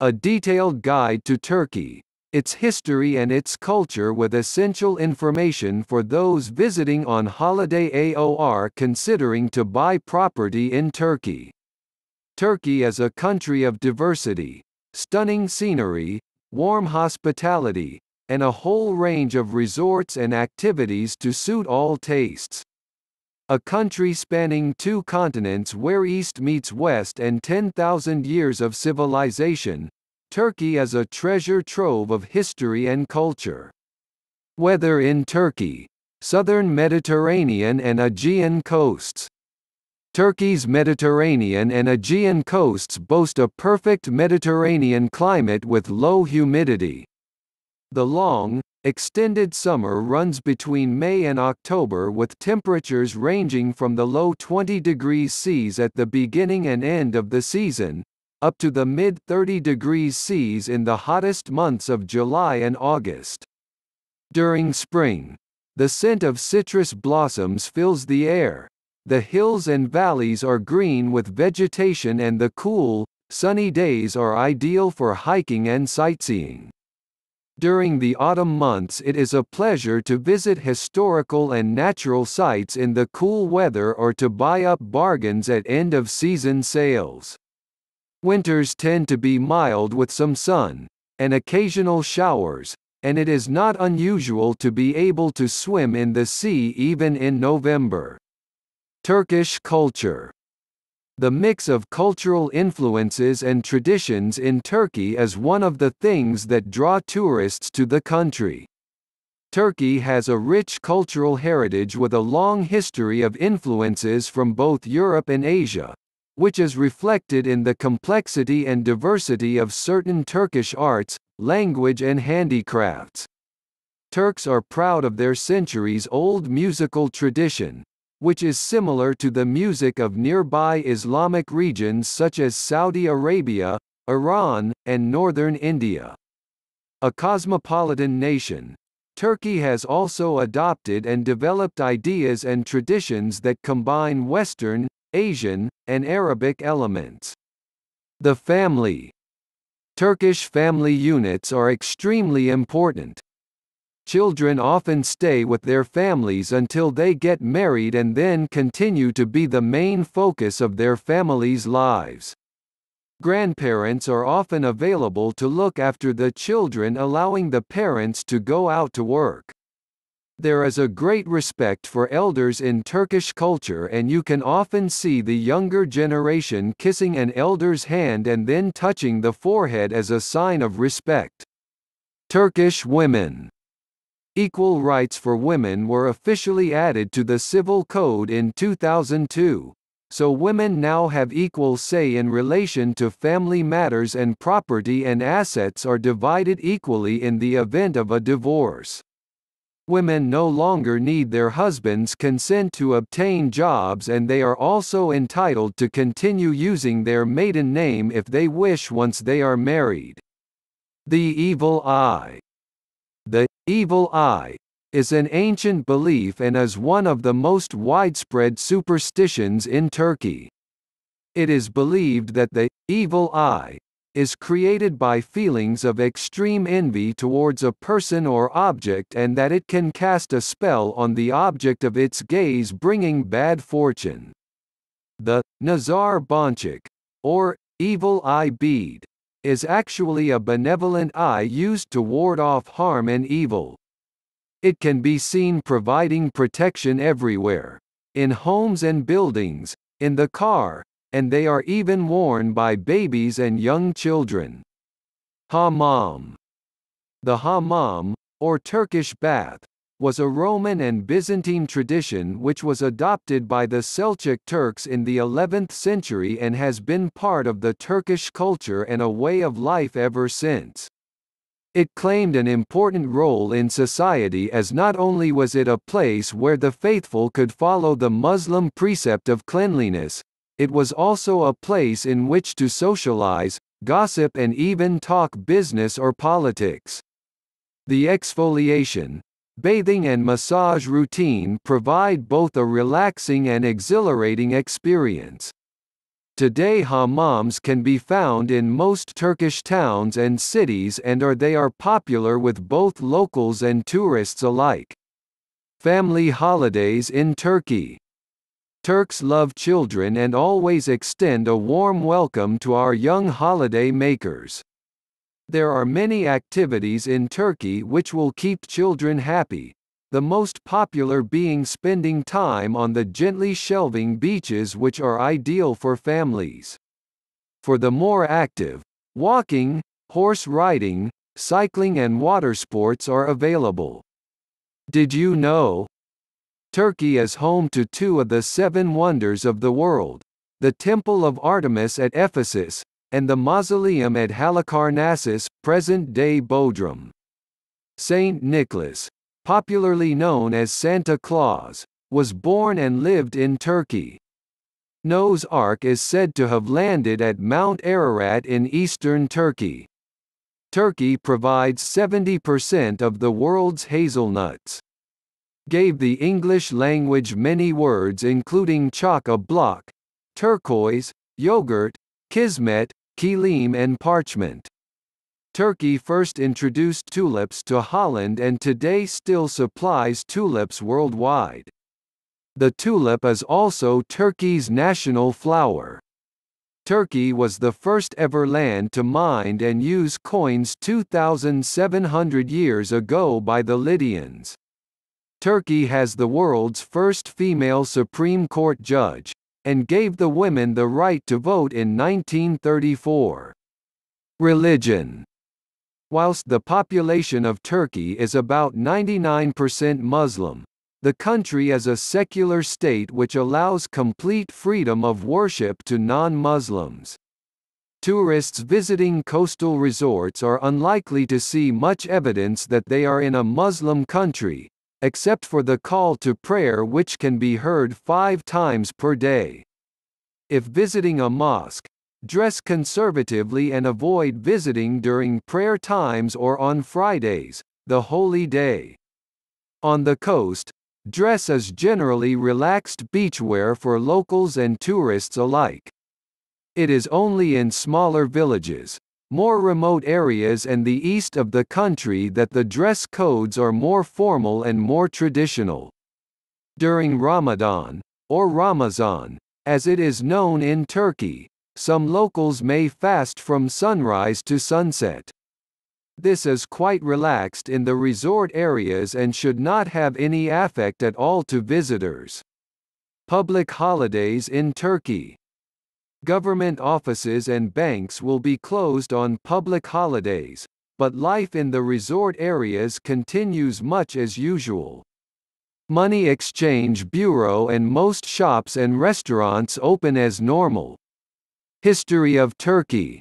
A detailed guide to Turkey, its history and its culture with essential information for those visiting on holiday or considering to buy property in Turkey. Turkey is a country of diversity, stunning scenery, warm hospitality, and a whole range of resorts and activities to suit all tastes. A country spanning two continents where East meets West and 10,000 years of civilization, Turkey is a treasure trove of history and culture. Weather in Turkey, southern Mediterranean and Aegean coasts. Turkey's Mediterranean and Aegean coasts boast a perfect Mediterranean climate with low humidity. The long, extended summer runs between May and October with temperatures ranging from the low 20 degrees C at the beginning and end of the season, up to the mid-30 degrees C in the hottest months of July and August. During spring, the scent of citrus blossoms fills the air, the hills and valleys are green with vegetation and the cool, sunny days are ideal for hiking and sightseeing. During the autumn months it is a pleasure to visit historical and natural sites in the cool weather or to buy up bargains at end-of-season sales. Winters tend to be mild with some sun, and occasional showers, and it is not unusual to be able to swim in the sea even in November. Turkish culture. The mix of cultural influences and traditions in Turkey is one of the things that draw tourists to the country. Turkey has a rich cultural heritage with a long history of influences from both Europe and Asia, which is reflected in the complexity and diversity of certain Turkish arts, language and handicrafts. Turks are proud of their centuries-old musical tradition, which is similar to the music of nearby Islamic regions such as Saudi Arabia, Iran, and northern India. A cosmopolitan nation, Turkey has also adopted and developed ideas and traditions that combine Western, Asian, and Arabic elements. The family. Turkish family units are extremely important. Children often stay with their families until they get married and then continue to be the main focus of their families' lives. Grandparents are often available to look after the children, allowing the parents to go out to work. There is a great respect for elders in Turkish culture, and you can often see the younger generation kissing an elder's hand and then touching the forehead as a sign of respect. Turkish women. Equal rights for women were officially added to the Civil Code in 2002, so women now have equal say in relation to family matters, and property and assets are divided equally in the event of a divorce. Women no longer need their husbands' consent to obtain jobs, and they are also entitled to continue using their maiden name if they wish once they are married. The evil eye. The evil eye is an ancient belief and is one of the most widespread superstitions in Turkey. It is believed that the evil eye is created by feelings of extreme envy towards a person or object, and that it can cast a spell on the object of its gaze, bringing bad fortune. The Nazar Bonchik, or evil eye bead, is actually a benevolent eye used to ward off harm and evil. It can be seen providing protection everywhere, in homes and buildings, in the car, and they are even worn by babies and young children. Hammam. The hammam, or Turkish bath, was a Roman and Byzantine tradition which was adopted by the Seljuk Turks in the 11th century and has been part of the Turkish culture and a way of life ever since. It claimed an important role in society, as not only was it a place where the faithful could follow the Muslim precept of cleanliness, it was also a place in which to socialize, gossip and even talk business or politics. The exfoliation, bathing and massage routine provide both a relaxing and exhilarating experience. Today hammams can be found in most Turkish towns and cities and they are popular with both locals and tourists alike. Family holidays in Turkey. Turks love children and always extend a warm welcome to our young holiday makers. There are many activities in Turkey which will keep children happy, the most popular being spending time on the gently shelving beaches, which are ideal for families. For the more active, walking, horse riding, cycling and water sports are available. Did you know? Turkey is home to two of the seven wonders of the world, the Temple of Artemis at Ephesus, and the Mausoleum at Halikarnassus, present-day Bodrum. Saint Nicholas, popularly known as Santa Claus, was born and lived in Turkey. Noah's Ark is said to have landed at Mount Ararat in eastern Turkey. Turkey provides 70% of the world's hazelnuts. Gave the English language many words including chock-a-block, turquoise, yogurt, kismet, kilim and parchment. Turkey first introduced tulips to Holland and today still supplies tulips worldwide. The tulip is also Turkey's national flower. Turkey was the first ever land to mine and use coins 2,700 years ago by the Lydians. Turkey has the world's first female Supreme Court judge, and gave the women the right to vote in 1934. Religion. Whilst the population of Turkey is about 99% Muslim, the country is a secular state which allows complete freedom of worship to non-Muslims. Tourists visiting coastal resorts are unlikely to see much evidence that they are in a Muslim country, except for the call to prayer which can be heard 5 times per day. If visiting a mosque, dress conservatively and avoid visiting during prayer times or on Fridays, the holy day. On the coast, dress is generally relaxed beachwear for locals and tourists alike. It is only in smaller villages, more remote areas and the east of the country that the dress codes are more formal and more traditional. During Ramadan, or Ramazan, as it is known in Turkey, some locals may fast from sunrise to sunset. This is quite relaxed in the resort areas and should not have any effect at all to visitors. Public holidays in Turkey. Government offices and banks will be closed on public holidays, but life in the resort areas continues much as usual. Money Exchange Bureau and most shops and restaurants open as normal. History of Turkey.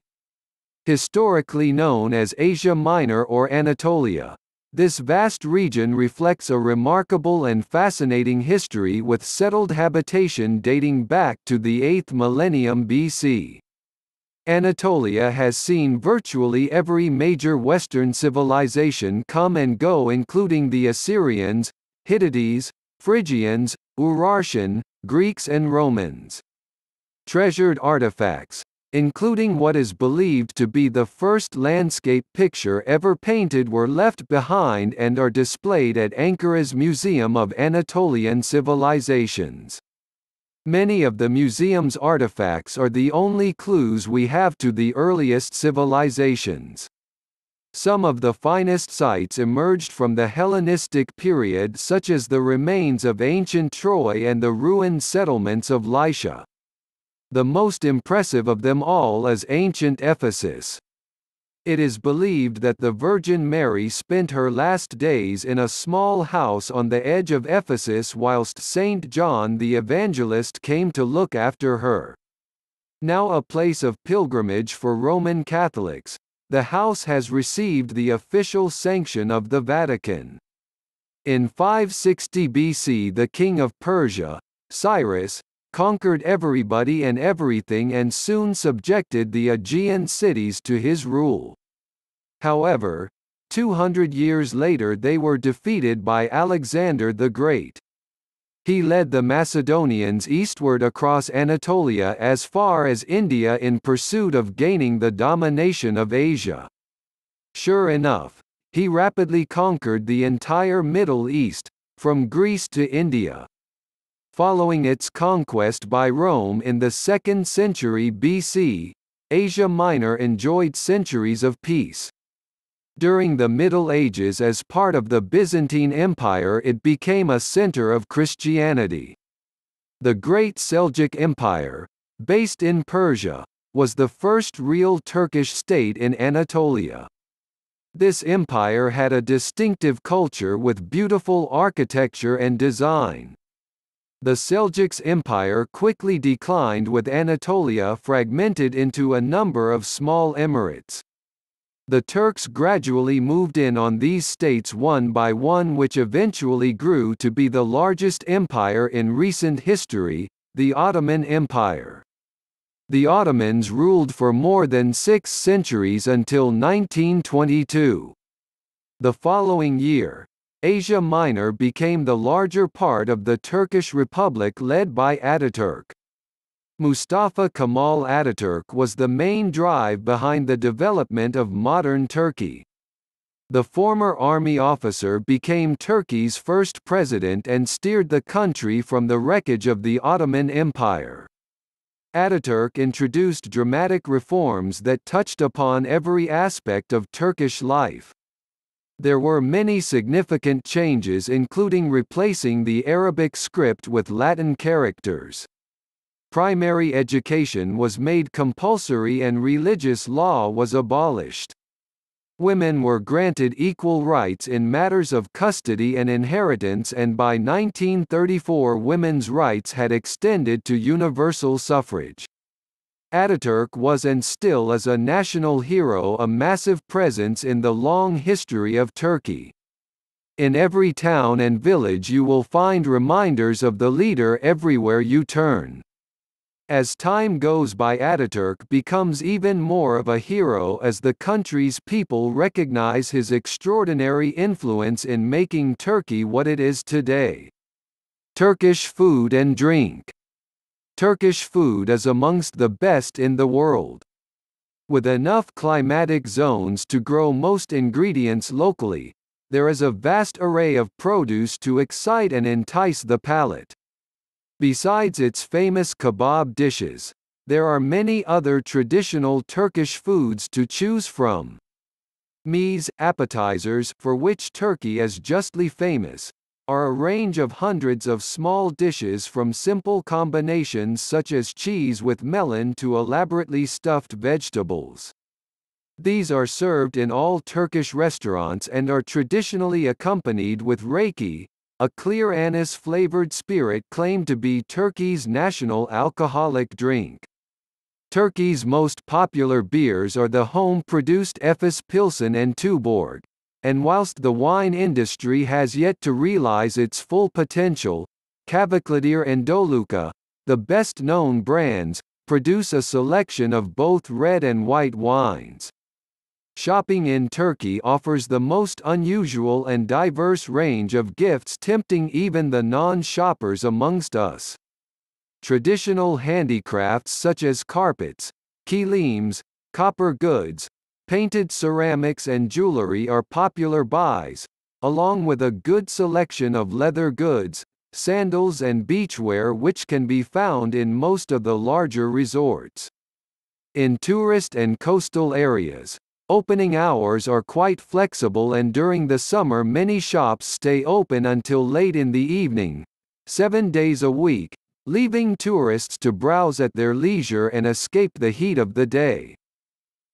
Historically known as Asia Minor or Anatolia, this vast region reflects a remarkable and fascinating history with settled habitation dating back to the 8th millennium BC. Anatolia has seen virtually every major Western civilization come and go, including the Assyrians, Hittites, Phrygians, Urartian, Greeks and Romans. Treasured artifacts, including what is believed to be the first landscape picture ever painted, were left behind and are displayed at Ankara's Museum of Anatolian Civilizations. Many of the museum's artifacts are the only clues we have to the earliest civilizations. Some of the finest sites emerged from the Hellenistic period, such as the remains of ancient Troy and the ruined settlements of Lycia. The most impressive of them all is ancient Ephesus. It is believed that the Virgin Mary spent her last days in a small house on the edge of Ephesus whilst Saint John the Evangelist came to look after her. Now a place of pilgrimage for Roman Catholics, the house has received the official sanction of the Vatican. In 560 BC, the king of Persia, Cyrus, conquered everybody and everything and soon subjected the Aegean cities to his rule. However, 200 years later they were defeated by Alexander the Great. He led the Macedonians eastward across Anatolia as far as India in pursuit of gaining the domination of Asia. Sure enough, he rapidly conquered the entire Middle East, from Greece to India. Following its conquest by Rome in the 2nd century BC, Asia Minor enjoyed centuries of peace. During the Middle Ages, as part of the Byzantine Empire, it became a center of Christianity. The Great Seljuk Empire, based in Persia, was the first real Turkish state in Anatolia. This empire had a distinctive culture with beautiful architecture and design. The Seljuks Empire quickly declined, with Anatolia fragmented into a number of small emirates. The Turks gradually moved in on these states one by one, which eventually grew to be the largest empire in recent history, the Ottoman Empire. The Ottomans ruled for more than 6 centuries until 1922. The following year, Asia Minor became the larger part of the Turkish Republic led by Atatürk. Mustafa Kemal Atatürk was the main drive behind the development of modern Turkey. The former army officer became Turkey's first president and steered the country from the wreckage of the Ottoman Empire. Atatürk introduced dramatic reforms that touched upon every aspect of Turkish life. There were many significant changes, including replacing the Arabic script with Latin characters. Primary education was made compulsory and religious law was abolished. Women were granted equal rights in matters of custody and inheritance, and by 1934 women's rights had extended to universal suffrage. Atatürk was and still is a national hero, a massive presence in the long history of Turkey. In every town and village you will find reminders of the leader everywhere you turn. As time goes by, Atatürk becomes even more of a hero as the country's people recognize his extraordinary influence in making Turkey what it is today. Turkish food and drink. Turkish food is amongst the best in the world. With enough climatic zones to grow most ingredients locally, there is a vast array of produce to excite and entice the palate. Besides its famous kebab dishes, there are many other traditional Turkish foods to choose from. Meze, appetizers, for which Turkey is justly famous, are a range of hundreds of small dishes, from simple combinations such as cheese with melon to elaborately stuffed vegetables. These are served in all Turkish restaurants and are traditionally accompanied with raki, a clear anise-flavored spirit claimed to be Turkey's national alcoholic drink. Turkey's most popular beers are the home-produced Efes Pilsen and Tuborg, and whilst the wine industry has yet to realize its full potential, Kavakladir and Doluca, the best-known brands, produce a selection of both red and white wines. Shopping in Turkey offers the most unusual and diverse range of gifts, tempting even the non-shoppers amongst us. Traditional handicrafts such as carpets, kilims, copper goods, painted ceramics and jewelry are popular buys, along with a good selection of leather goods, sandals and beachwear, which can be found in most of the larger resorts. In tourist and coastal areas, opening hours are quite flexible, and during the summer many shops stay open until late in the evening, 7 days a week, leaving tourists to browse at their leisure and escape the heat of the day.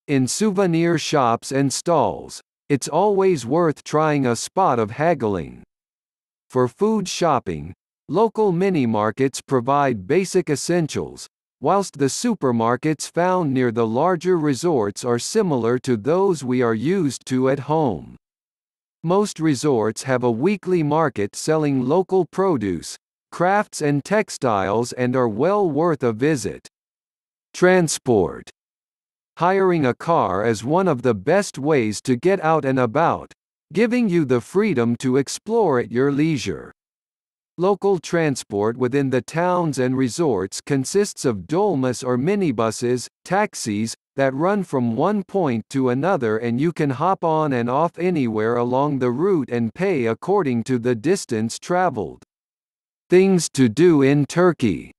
In souvenir shops and stalls, it's always worth trying a spot of haggling. For food shopping, local mini-markets provide basic essentials, whilst the supermarkets found near the larger resorts are similar to those we are used to at home. Most resorts have a weekly market selling local produce, crafts and textiles, and are well worth a visit. Transport. Hiring a car is one of the best ways to get out and about, giving you the freedom to explore at your leisure. Local transport within the towns and resorts consists of dolmas or minibuses, taxis, that run from one point to another, and you can hop on and off anywhere along the route and pay according to the distance traveled. Things to do in Turkey.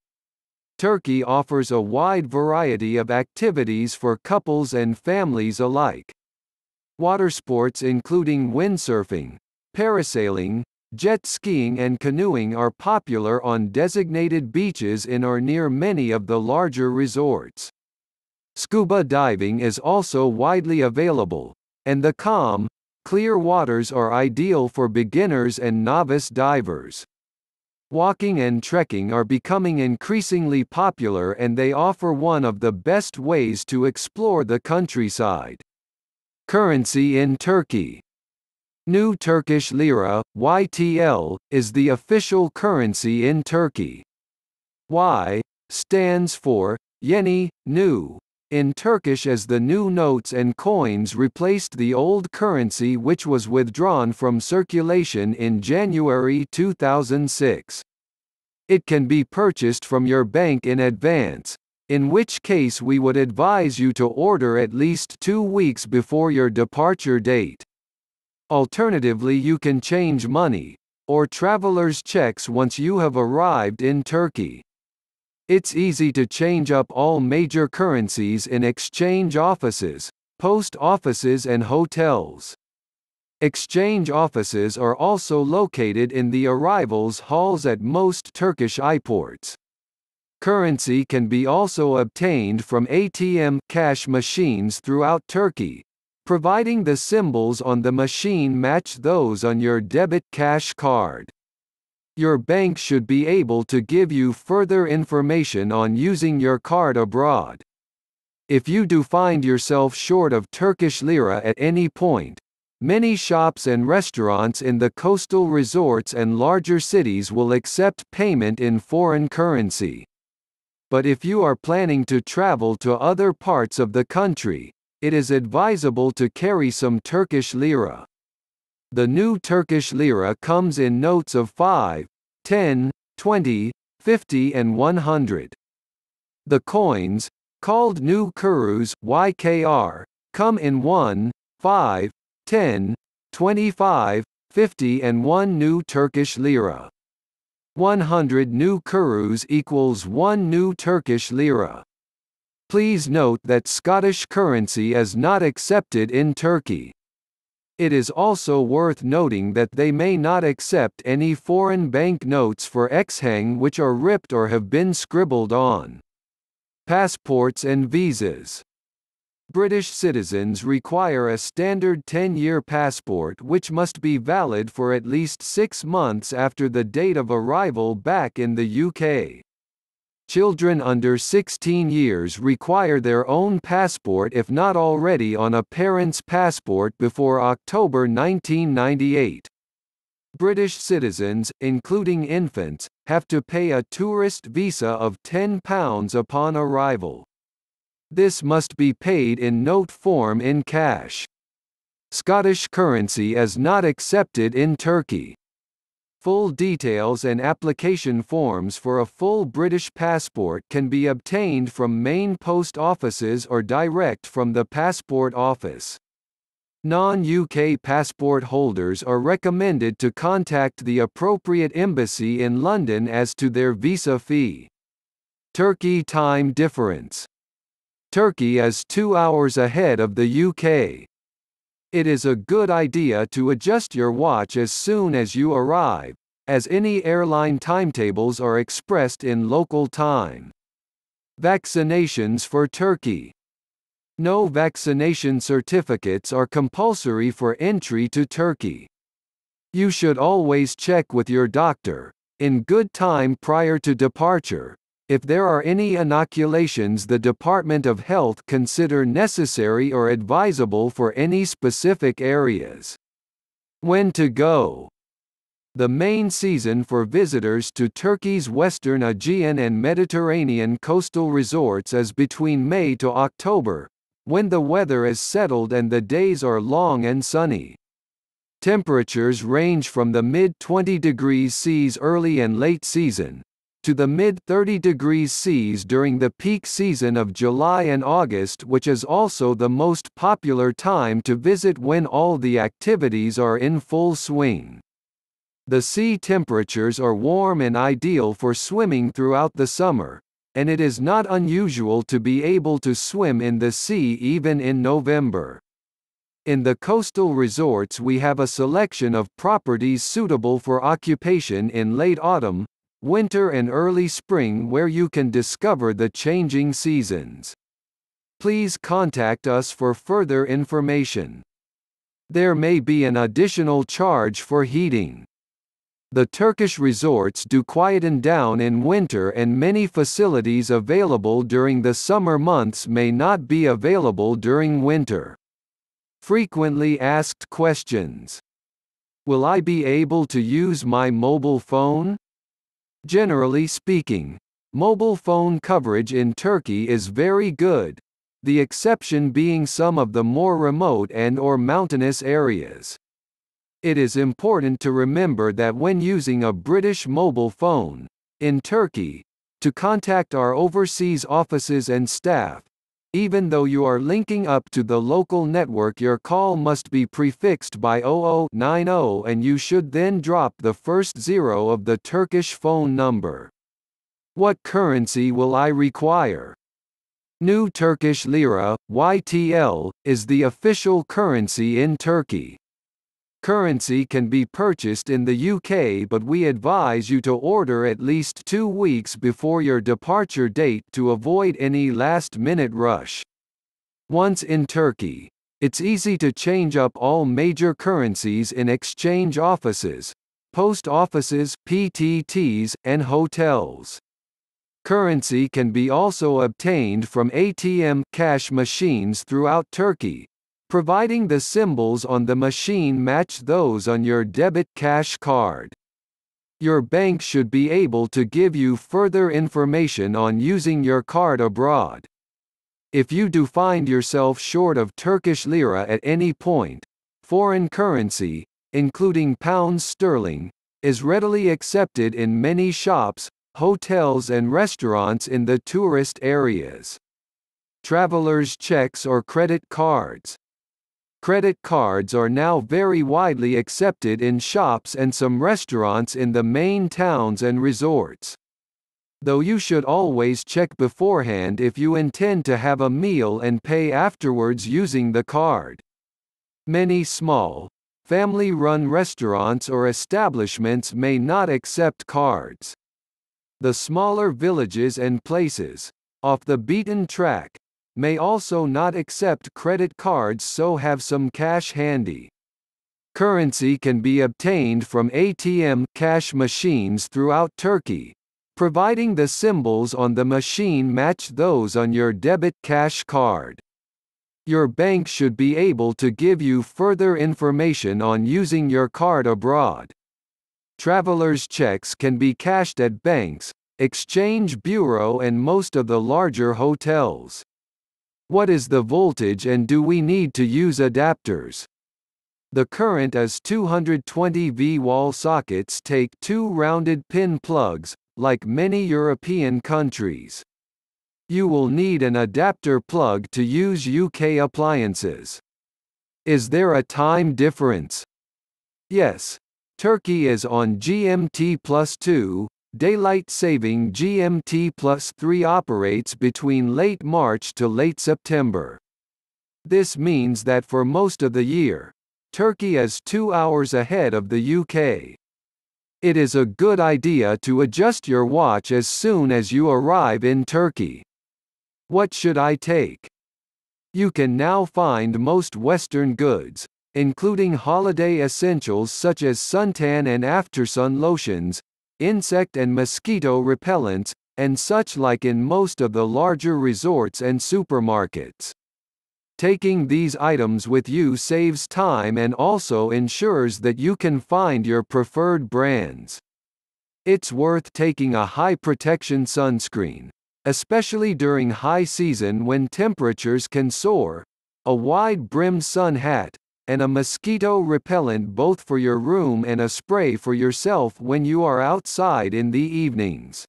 Turkey offers a wide variety of activities for couples and families alike. Water sports including windsurfing, parasailing, jet skiing and canoeing are popular on designated beaches in or near many of the larger resorts. Scuba diving is also widely available, and the calm, clear waters are ideal for beginners and novice divers. Walking and trekking are becoming increasingly popular, and they offer one of the best ways to explore the countryside. Currency in Turkey. New Turkish lira, YTL, is the official currency in Turkey. Y stands for yeni, new, in Turkish, as the new notes and coins replaced the old currency, which was withdrawn from circulation in January 2006. It can be purchased from your bank in advance, in which case we would advise you to order at least 2 weeks before your departure date. Alternatively, you can change money, or traveler's checks once you have arrived in Turkey. It's easy to change up all major currencies in exchange offices, post offices and hotels. Exchange offices are also located in the arrivals halls at most Turkish airports. Currency can be also obtained from ATM cash machines throughout Turkey, providing the symbols on the machine match those on your debit cash card. Your bank should be able to give you further information on using your card abroad. If you do find yourself short of Turkish lira at any point, many shops and restaurants in the coastal resorts and larger cities will accept payment in foreign currency. But if you are planning to travel to other parts of the country, it is advisable to carry some Turkish lira. The new Turkish lira comes in notes of 5, 10, 20, 50 and 100. The coins, called new kurus (YKR), come in 1, 5, 10, 25, 50 and 1 new Turkish lira. 100 new kurus equals 1 new Turkish lira. Please note that Scottish currency is not accepted in Turkey. It is also worth noting that they may not accept any foreign banknotes for exhang which are ripped or have been scribbled on. Passports and visas. British citizens require a standard 10-year passport which must be valid for at least 6 months after the date of arrival back in the UK. Children under 16 years require their own passport if not already on a parent's passport before October 1998. British citizens, including infants, have to pay a tourist visa of £10 upon arrival. This must be paid in note form in cash. Scottish currency is not accepted in Turkey. Full details and application forms for a full British passport can be obtained from main post offices or direct from the passport office. Non-UK passport holders are recommended to contact the appropriate embassy in London as to their visa fee. Turkey time difference. Turkey is 2 hours ahead of the UK. It is a good idea to adjust your watch as soon as you arrive, as any airline timetables are expressed in local time. Vaccinations for Turkey. No vaccination certificates are compulsory for entry to Turkey. You should always check with your doctor, in good time prior to departure, if there are any inoculations the Department of Health consider necessary or advisable for any specific areas. When to go. The main season for visitors to Turkey's Western Aegean and Mediterranean coastal resorts is between May to October, when the weather is settled and the days are long and sunny. Temperatures range from the mid-20 degrees C's early and late season, to the mid-30 degrees C's during the peak season of July and August, which is also the most popular time to visit when all the activities are in full swing. The sea temperatures are warm and ideal for swimming throughout the summer, and it is not unusual to be able to swim in the sea even in November. In the coastal resorts we have a selection of properties suitable for occupation in late autumn, winter and early spring where you can discover the changing seasons. Please contact us for further information. There may be an additional charge for heating. The Turkish resorts do quieten down in winter and many facilities available during the summer months may not be available during winter. Frequently asked questions. Will I be able to use my mobile phone? Generally speaking, mobile phone coverage in Turkey is very good, the exception being some of the more remote and/or mountainous areas. It is important to remember that when using a British mobile phone, in Turkey, to contact our overseas offices and staff, even though you are linking up to the local network, your call must be prefixed by 0090 and you should then drop the first 0 of the Turkish phone number. What currency will I require? New Turkish Lira, YTL, is the official currency in Turkey. Currency can be purchased in the UK, but we advise you to order at least 2 weeks before your departure date to avoid any last-minute rush. Once in Turkey, it's easy to change up all major currencies in exchange offices, post offices, PTTs, and hotels. Currency can be also obtained from ATM cash machines throughout Turkey, providing the symbols on the machine match those on your debit cash card. Your bank should be able to give you further information on using your card abroad. If you do find yourself short of Turkish lira at any point, foreign currency, including pounds sterling, is readily accepted in many shops, hotels and restaurants in the tourist areas. Travelers' checks or credit cards. Credit cards are now very widely accepted in shops and some restaurants in the main towns and resorts. Though you should always check beforehand if you intend to have a meal and pay afterwards using the card. Many small, family-run restaurants or establishments may not accept cards. The smaller villages and places, off the beaten track, may also not accept credit cards, so have some cash handy. Currency can be obtained from ATM cash machines throughout Turkey, providing the symbols on the machine match those on your debit cash card. Your bank should be able to give you further information on using your card abroad. Travelers' checks can be cashed at banks, exchange bureau and most of the larger hotels. What is the voltage and do we need to use adapters? The current is 220 V. Wall sockets take 2 rounded pin plugs, like many European countries. You will need an adapter plug to use UK appliances. Is there a time difference? Yes. Turkey is on GMT+2, Daylight Saving GMT+3 operates between late March to late September. This means that for most of the year, Turkey is 2 hours ahead of the UK. It is a good idea to adjust your watch as soon as you arrive in Turkey. What should I take? You can now find most Western goods, including holiday essentials such as suntan and after-sun lotions, insect and mosquito repellents, and such like in most of the larger resorts and supermarkets. Taking these items with you saves time and also ensures that you can find your preferred brands. It's worth taking a high protection sunscreen, especially during high season when temperatures can soar, a wide-brimmed sun hat, and a mosquito repellent both for your room and a spray for yourself when you are outside in the evenings.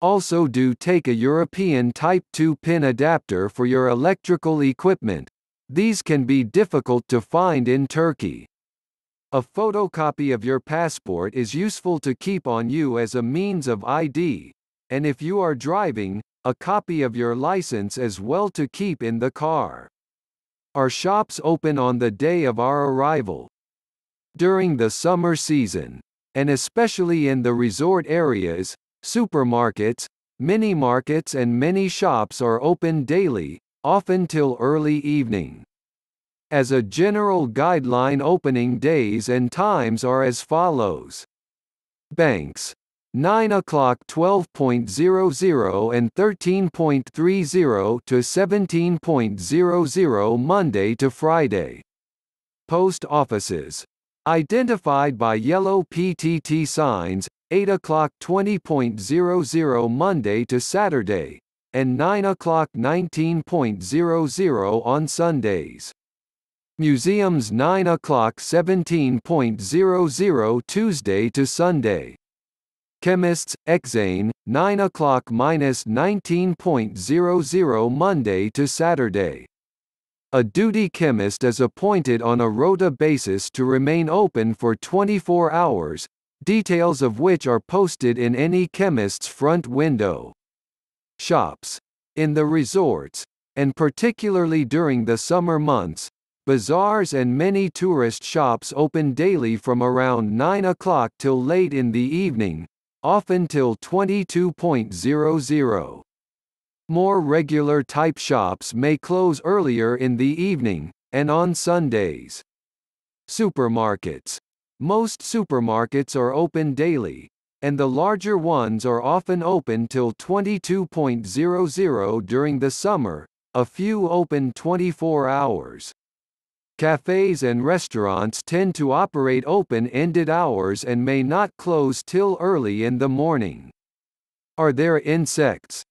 Also do take a European Type 2 pin adapter for your electrical equipment. These can be difficult to find in Turkey. A photocopy of your passport is useful to keep on you as a means of ID, and if you are driving, a copy of your license as well to keep in the car. Our shops open on the day of our arrival. During the summer season, and especially in the resort areas, supermarkets, mini markets and many shops are open daily, often till early evening. As a general guideline, opening days and times are as follows. Banks: 9 o'clock 12:00 and 13:30 to 17:00 Monday to Friday. Post offices, identified by yellow PTT signs, 8 o'clock 20:00 Monday to Saturday, and 9 o'clock 19:00 on Sundays. Museums, 9 o'clock 17:00 Tuesday to Sunday. Chemists, Exane, 9 o'clock -19:00 Monday to Saturday. A duty chemist is appointed on a rota basis to remain open for 24 hours, details of which are posted in any chemist's front window. Shops. In the resorts, and particularly during the summer months, bazaars and many tourist shops open daily from around 9 o'clock till late in the evening, often till 22:00. More regular type shops may close earlier in the evening, and on Sundays. Supermarkets. Most supermarkets are open daily, and the larger ones are often open till 22:00 during the summer, a few open 24 hours. Cafes and restaurants tend to operate open-ended hours and may not close till early in the morning. Are there insects?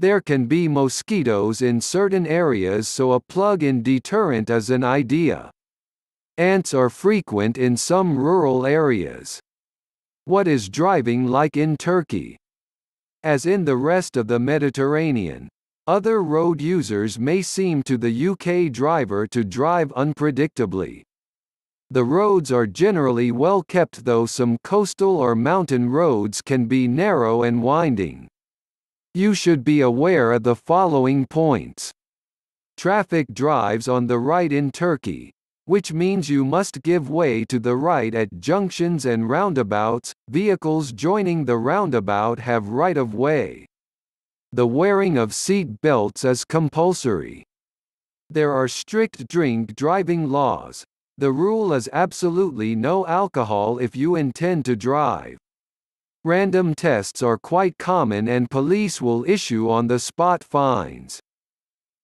There can be mosquitoes in certain areas, so a plug-in deterrent is an idea. Ants are frequent in some rural areas. What is driving like in Turkey? As in the rest of the Mediterranean, other road users may seem to the UK driver to drive unpredictably. The roads are generally well kept, though some coastal or mountain roads can be narrow and winding. You should be aware of the following points. Traffic drives on the right in Turkey, which means you must give way to the right at junctions and roundabouts. Vehicles joining the roundabout have right of way. The wearing of seat belts is compulsory. There are strict drink driving laws. The rule is absolutely no alcohol if you intend to drive. Random tests are quite common and police will issue on-the-spot fines.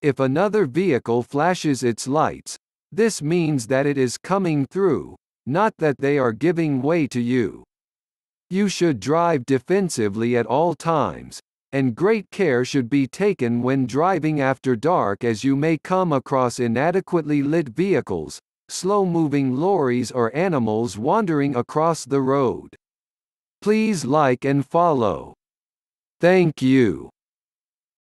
If another vehicle flashes its lights, this means that it is coming through, not that they are giving way to you. You should drive defensively at all times, and great care should be taken when driving after dark, as you may come across inadequately lit vehicles, slow-moving lorries or animals wandering across the road. Please like and follow. Thank you.